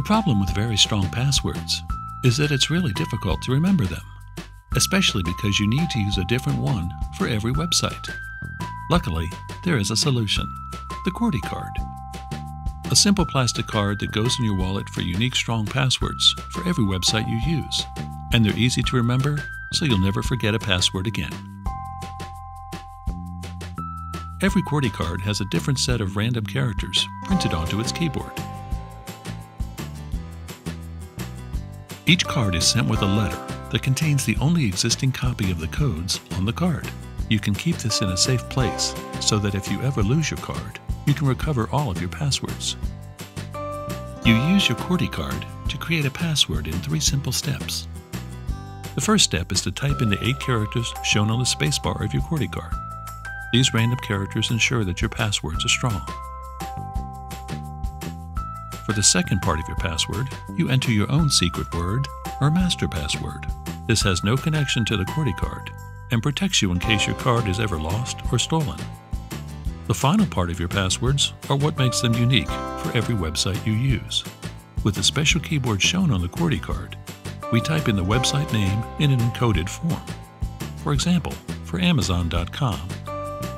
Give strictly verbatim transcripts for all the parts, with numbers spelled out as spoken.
The problem with very strong passwords is that it's really difficult to remember them, especially because you need to use a different one for every website. Luckily, there is a solution, the QWERTY card. A simple plastic card that goes in your wallet for unique strong passwords for every website you use. And they're easy to remember, so you'll never forget a password again. Every QWERTY card has a different set of random characters printed onto its keyboard. Each card is sent with a letter that contains the only existing copy of the codes on the card. You can keep this in a safe place so that if you ever lose your card, you can recover all of your passwords. You use your QWERTY card to create a password in three simple steps. The first step is to type in the eight characters shown on the spacebar of your QWERTY card. These random characters ensure that your passwords are strong. For the second part of your password, you enter your own secret word or master password. This has no connection to the QWERTY card and protects you in case your card is ever lost or stolen. The final part of your passwords are what makes them unique for every website you use. With the special keyboard shown on the QWERTY card, we type in the website name in an encoded form. For example, for Amazon dot com,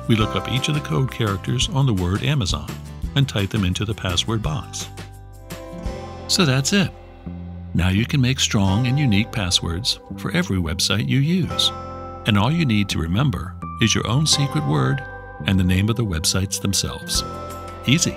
we look up each of the code characters on the word Amazon and type them into the password box. So that's it. Now you can make strong and unique passwords for every website you use. And all you need to remember is your own secret word and the name of the websites themselves. Easy.